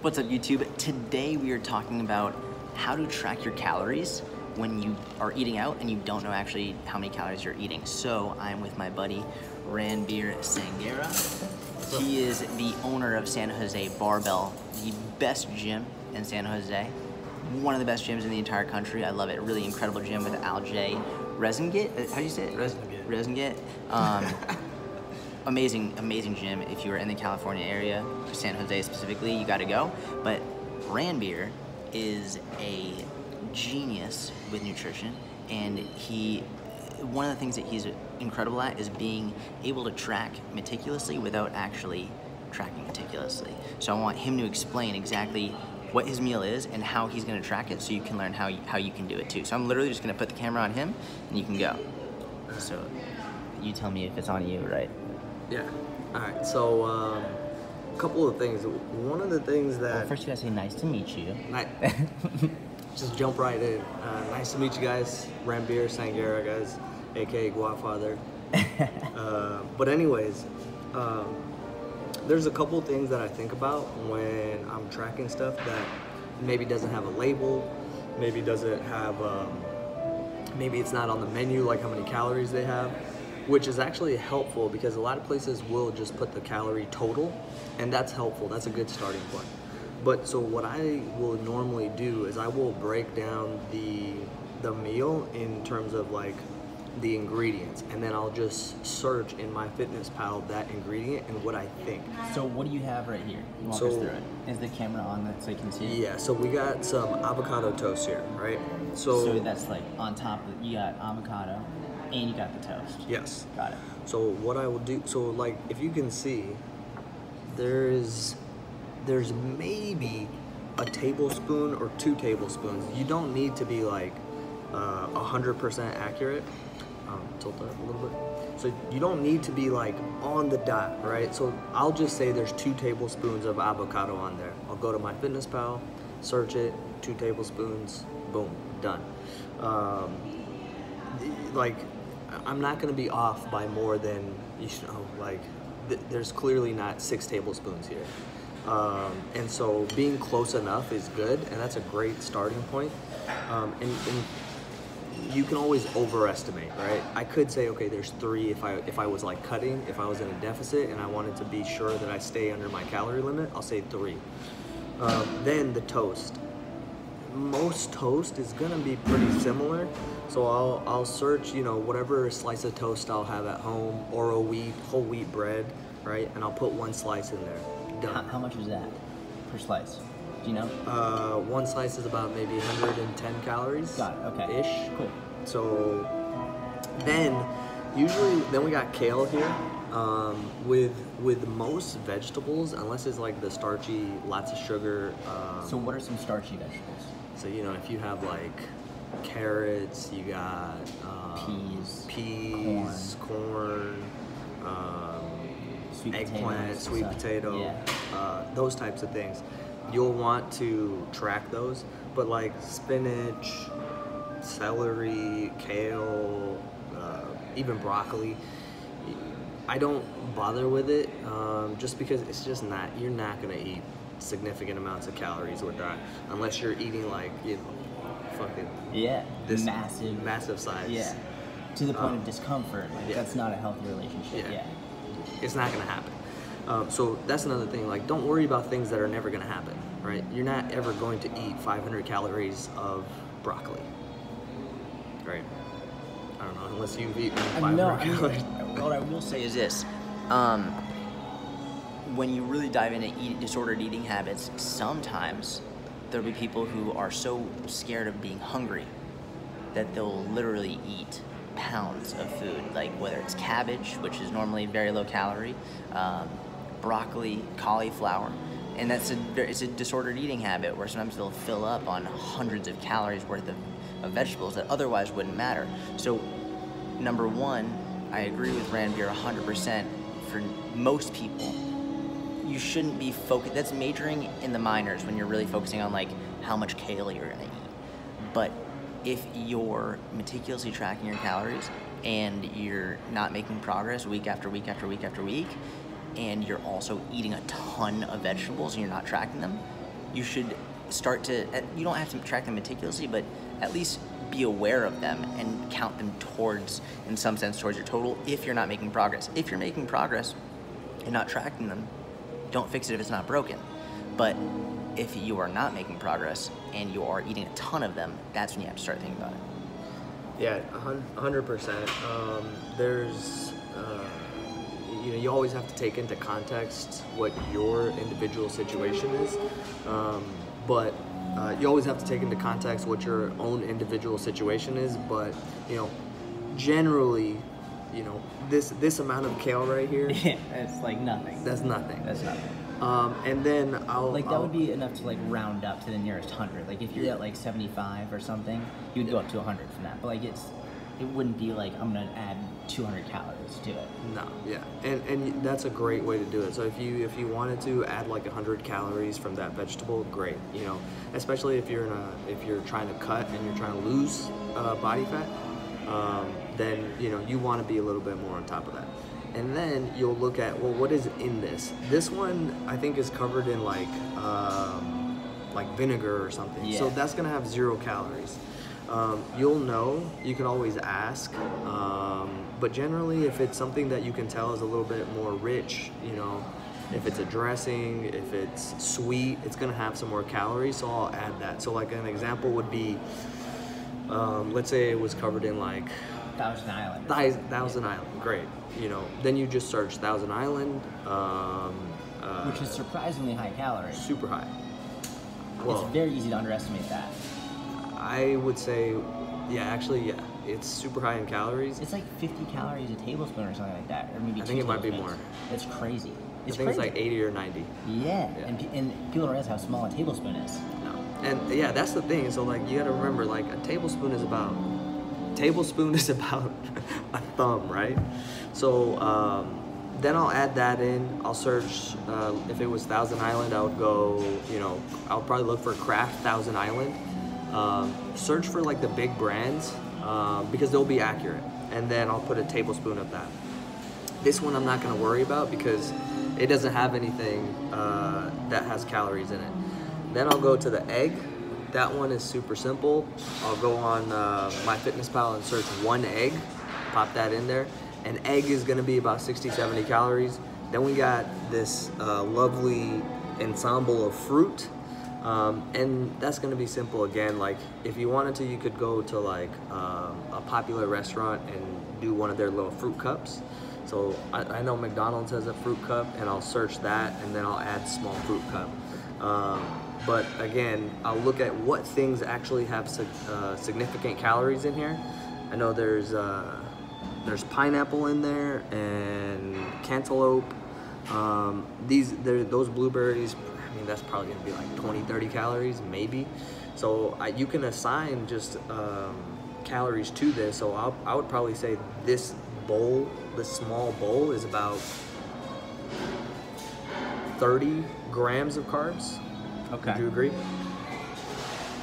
What's up, YouTube? Today we are talking about how to track your calories when you are eating out and you don't know actually how many calories you're eating. So I'm with my buddy, Ranbir Sanghera. He is the owner of San Jose Barbell, the best gym in San Jose. One of the best gyms in the entire country. I love it. Really incredible gym with Al J. Resingate. How do you say it? Resingate. Amazing gym. If you are in the California area, San Jose specifically, you gotta go. But Ranbir is a genius with nutrition, and one of the things that he's incredible at is being able to track meticulously without actually tracking meticulously. So I want him to explain exactly what his meal is and how he's gonna track it so you can learn how you can do it too. So I'm literally just gonna put the camera on him and you can go. So you tell me if it's on you, right? Yeah. All right. So, a couple of things. One of the things that first you gotta say, "Nice to meet you." Just jump right in. Nice to meet you guys, Ranbir Sanghera, guys, aka Godfather. But anyways, there's a couple things that I think about when I'm tracking stuff that maybe doesn't have a label, maybe doesn't have, maybe it's not on the menu, like how many calories they have. Which is actually helpful because a lot of places will just put the calorie total, and that's helpful. That's a good starting point. But so what I will normally do is I will break down the meal in terms of like the ingredients, and then I'll just search in MyFitnessPal that ingredient and what I think. So what do you have right here? Walk us through it. Is the camera on that so you can see it? Yeah, so we got some avocado toast here, right? So that's like on top of, you got avocado, and you got the toast. Yes. Got it. So what I will do, so like if you can see, there's maybe a tablespoon or 2 tablespoons. You don't need to be like 100% accurate. Tilt that up a little bit. So you don't need to be like on the dot, right? So I'll just say there's 2 tablespoons of avocado on there. I'll go to MyFitnessPal, search it, 2 tablespoons, boom, done. Like, I'm not gonna be off by more than, you know, like there's clearly not 6 tablespoons here. And so being close enough is good, and that's a great starting point. And you can always overestimate, right? I could say, okay, there's 3 if I was like cutting, if I was in a deficit and I wanted to be sure that I stay under my calorie limit, I'll say 3. Then the toast. Most toast is gonna be pretty similar. So I'll search, you know, whatever slice of toast I'll have at home, Oro wheat, whole wheat bread, right? And I'll put 1 slice in there. Done. How much is that per slice? Do you know? 1 slice is about maybe 110 calories. Got it, okay. Ish. Cool. So then we got kale here. With most vegetables, unless it's like the starchy, lots of sugar. So what are some starchy vegetables? So, you know, if you have like carrots, you got peas, corn, eggplant, sweet potato, yeah. Those types of things. You'll want to track those, but like spinach, celery, kale, even broccoli, I don't bother with it just because it's just not, you're not gonna eat significant amounts of calories with that unless you're eating like, you know, fucking this massive size. Yeah, to the point of discomfort. Like, yeah. That's not a healthy relationship. Yeah, it's not gonna happen. So that's another thing. Like, don't worry about things that are never gonna happen. Right? You're not ever going to eat 500 calories of broccoli. Right? I don't know, unless you've eaten 500 calories. What I will say is this, when you really dive into disordered eating habits, sometimes there'll be people who are so scared of being hungry that they'll literally eat pounds of food, like whether it's cabbage, which is normally very low calorie, broccoli, cauliflower, and it's a disordered eating habit where sometimes they'll fill up on hundreds of calories worth of vegetables that otherwise wouldn't matter. So number one, I agree with Ranbir 100%. For most people, you shouldn't be focused. That's majoring in the minors when you're really focusing on like how much kale you're gonna eat. But if you're meticulously tracking your calories and you're not making progress week after week after week after week, and you're also eating a ton of vegetables and you're not tracking them, you should start to, you don't have to track them meticulously, but at least be aware of them and count them towards, in some sense, towards your total if you're not making progress. If you're making progress and not tracking them, don't fix it if it's not broken. But if you are not making progress and you are eating a ton of them, that's when you have to start thinking about it. Yeah, 100%. There's, you know, you always have to take into context what your individual situation is, you always have to take into context what your own individual situation is, but, you know, generally, you know, this amount of kale right here. Yeah, it's like nothing. That's nothing. That's nothing. And then I'll... Like, that would be enough to, like, round up to the nearest 100. Like, if you're at, like, 75 or something, you would go up to 100 from that. But, like, it wouldn't be like, I'm going to add 200 calories to it. No, yeah. And that's a great way to do it. So if you wanted to add like 100 calories from that vegetable, great. You know, especially if you're trying to cut and you're trying to lose body fat, then, you know, you want to be a little bit more on top of that. And then you'll look at, well, what is in this? This one I think is covered in like vinegar or something. Yeah. So that's going to have 0 calories. You'll know, you can always ask, but generally if it's something that you can tell is a little bit more rich, you know, if it's a dressing, if it's sweet, it's going to have some more calories, so I'll add that. So like an example would be, let's say it was covered in like... Thousand Island. Thousand Island, great. You know, then you just search Thousand Island. Which is surprisingly high calories. Super high. Well, it's very easy to underestimate that. I would say, yeah, actually, yeah. It's super high in calories. It's like 50 calories a tablespoon or something like that. Or maybe I think it might be more. It's crazy. I think it's like 80 or 90. Yeah, yeah. And people don't realize how small a tablespoon is. No. And yeah, that's the thing. So like, you gotta remember, like a tablespoon is about a thumb, right? So then I'll add that in. I'll search, if it was Thousand Island, I would go, you know, I'll probably look for Kraft Thousand Island. Search for like the big brands because they'll be accurate, and then I'll put a tablespoon of that. This one I'm not going to worry about because it doesn't have anything that has calories in it. Then I'll go to the egg. That one is super simple. I'll go on MyFitnessPal and search one egg, pop that in there. An egg is going to be about 60-70 calories. Then we got this lovely ensemble of fruit. And that's going to be simple again. Like if you wanted to, you could go to like a popular restaurant and do one of their little fruit cups. So I know McDonald's has a fruit cup, and I'll search that, and then I'll add small fruit cup. But again, I'll look at what things actually have significant calories in here. I know there's pineapple in there and cantaloupe. Those blueberries, I mean, that's probably gonna be like 20-30 calories maybe. So you can assign just calories to this. So I would probably say this bowl, this small bowl, is about 30 grams of carbs. Okay. Do you agree?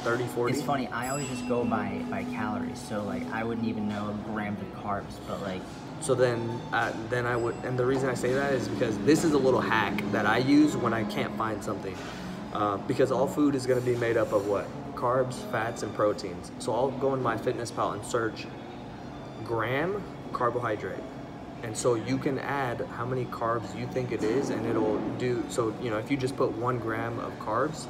30, 40? It's funny, I always just go by calories. So like I wouldn't even know grams of carbs, but like... So then I would, and the reason I say that is because this is a little hack that I use when I can't find something, because all food is going to be made up of what? Carbs, fats, and proteins. So I'll go in MyFitnessPal and search gram carbohydrate, and so you can add how many carbs you think it is, and it'll do. So you know, if you just put 1 gram of carbs,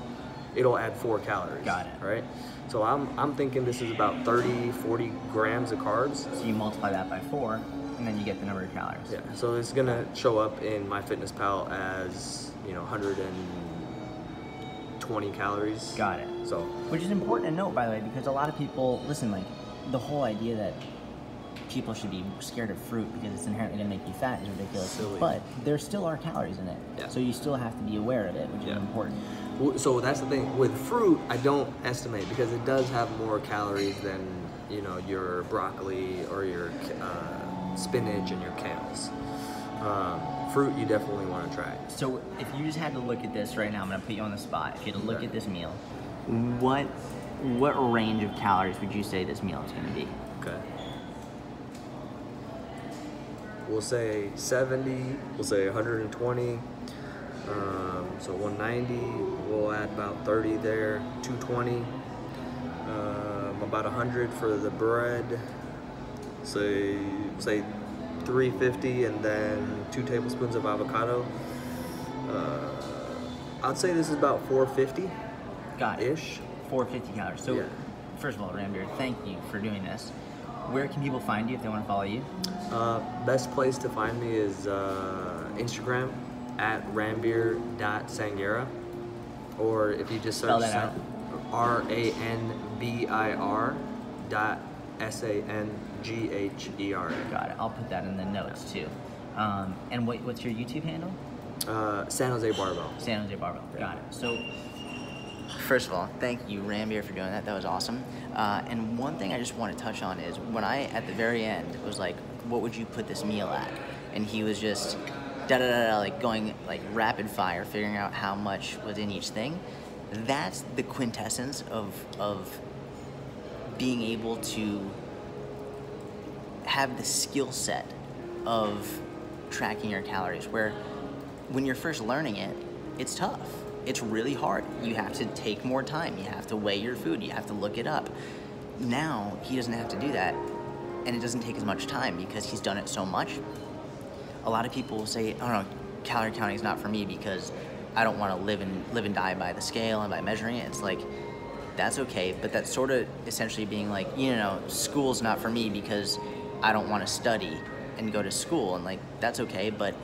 it'll add 4 calories. Got it. Right? So I'm thinking this is about 30, 40 grams of carbs. So you multiply that by 4. And then you get the number of calories. Yeah, so it's gonna show up in MyFitnessPal as, you know, 120 calories. Got it. So, which is important to note, by the way, because a lot of people listen. Like the whole idea that people should be scared of fruit because it's inherently gonna make you fat is ridiculous. Silly. But there still are calories in it. Yeah. So you still have to be aware of it, which is important. So that's the thing with fruit. I don't estimate because it does have more calories than, you know, your broccoli or your spinach and your kales. Fruit you definitely want to try. So if you just had to look at this right now, I'm going to put you on the spot. If you had to look at this meal, what range of calories would you say this meal is going to be? Okay. We'll say 70, we'll say 120, so 190, we'll add at about 30 there, 220. About 100 for the bread, say 350, and then 2 tablespoons of avocado. I'd say this is about 450. Got it. Ish. 450 calories. So, yeah. First of all, Ranbir, thank you for doing this. Where can people find you if they want to follow you? Best place to find me is Instagram at ranbir.sanghera, or if you just search ranbir.sanghera. Got it. I'll put that in the notes too. And what's your YouTube handle? San Jose Barbell. San Jose Barbell. Yeah. Got it. So, first of all, thank you, Ranbir, for doing that. That was awesome. And one thing I just want to touch on is when I, at the very end, was like, what would you put this meal at? And he was just da-da-da-da, like going like rapid fire, figuring out how much was in each thing. That's the quintessence of being able to have the skill set of tracking your calories, where when you're first learning it, it's tough. It's really hard. You have to take more time. You have to weigh your food. You have to look it up. Now, he doesn't have to do that, and it doesn't take as much time because he's done it so much. A lot of people will say, oh no, calorie counting is not for me because I don't want to live and die by the scale and by measuring it. It's like, that's okay, but that's sort of essentially being like, you know, school's not for me because I don't want to study and go to school, and like, that's okay, but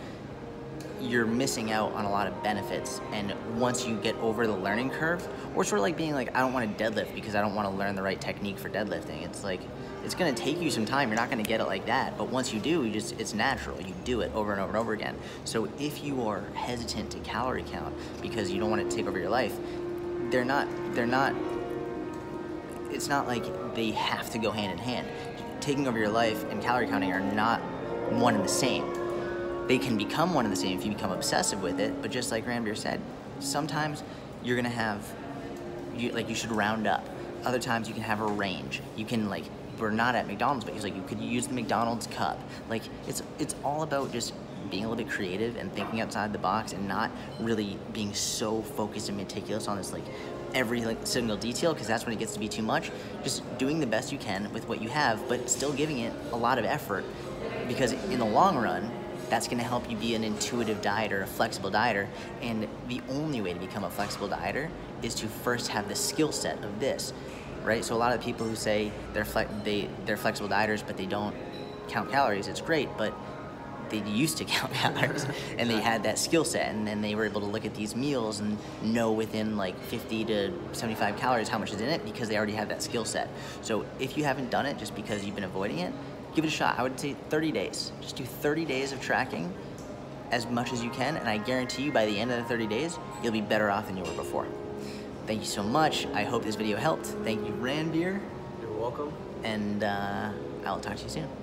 you're missing out on a lot of benefits. And once you get over the learning curve, or sort of like being like, I don't want to deadlift because I don't want to learn the right technique for deadlifting. It's like, it's going to take you some time. You're not going to get it like that. But once you do, you just, it's natural. You do it over and over and over again. So if you are hesitant to calorie count because you don't want it to take over your life, it's not like they have to go hand in hand. Taking over your life and calorie counting are not one and the same. They can become one and the same if you become obsessive with it, but just like Ranbir said, sometimes you're gonna have, you should round up. Other times you can have a range. You can like, we're not at McDonald's, but he's like, you could use the McDonald's cup. Like, it's all about just being a little bit creative and thinking outside the box and not really being so focused and meticulous on this like every like single detail, because that's when it gets to be too much. Just doing the best you can with what you have, but still giving it a lot of effort, because in the long run, that's gonna help you be an intuitive dieter, a flexible dieter. And the only way to become a flexible dieter is to first have the skill set of this, right? So a lot of people who say they're flexible dieters, but they don't count calories, it's great, but they used to count calories and they had that skill set, and then they were able to look at these meals and know within like 50 to 75 calories how much is in it because they already have that skill set. So if you haven't done it just because you've been avoiding it, give it a shot. I would say 30 days. Just do 30 days of tracking as much as you can, and I guarantee you by the end of the 30 days, you'll be better off than you were before. Thank you so much. I hope this video helped. Thank you, Ranbir. You're welcome. And I will talk to you soon.